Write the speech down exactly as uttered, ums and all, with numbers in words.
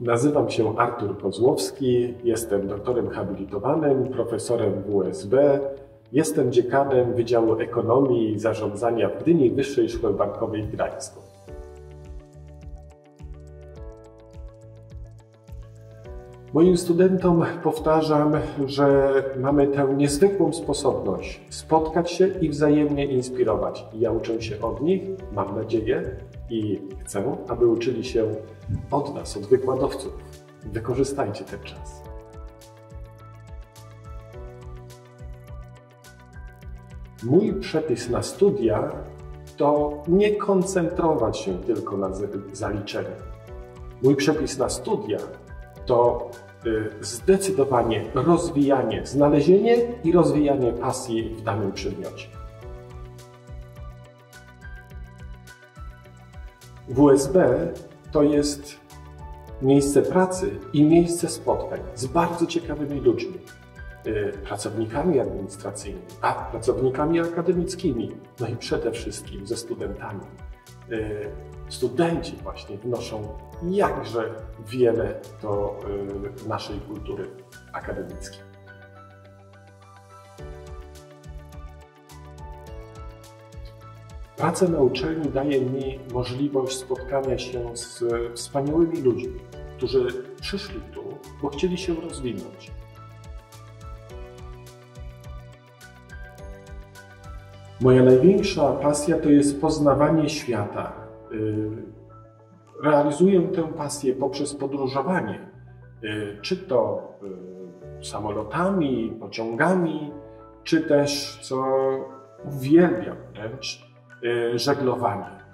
Nazywam się Artur Kozłowski, jestem doktorem habilitowanym, profesorem W S B, jestem dziekanem Wydziału Ekonomii i Zarządzania w Gdyni Wyższej Szkoły Bankowej w Gdańsku. Moim studentom powtarzam, że mamy tę niezwykłą sposobność spotkać się i wzajemnie inspirować. Ja uczę się od nich, mam nadzieję, i chcę, aby uczyli się od nas, od wykładowców. Wykorzystajcie ten czas. Mój przepis na studia to nie koncentrować się tylko na zaliczeniu. Mój przepis na studia to zdecydowanie rozwijanie, znalezienie i rozwijanie pasji w danym przedmiocie. W S B to jest miejsce pracy i miejsce spotkań z bardzo ciekawymi ludźmi, pracownikami administracyjnymi, a pracownikami akademickimi, no i przede wszystkim ze studentami. Studenci właśnie wnoszą jakże wiele do naszej kultury akademickiej. Praca na uczelni daje mi możliwość spotkania się z wspaniałymi ludźmi, którzy przyszli tu, bo chcieli się rozwinąć. Moja największa pasja to jest poznawanie świata. Realizuję tę pasję poprzez podróżowanie, czy to samolotami, pociągami, czy też, co uwielbiam wręcz, żeglowanie.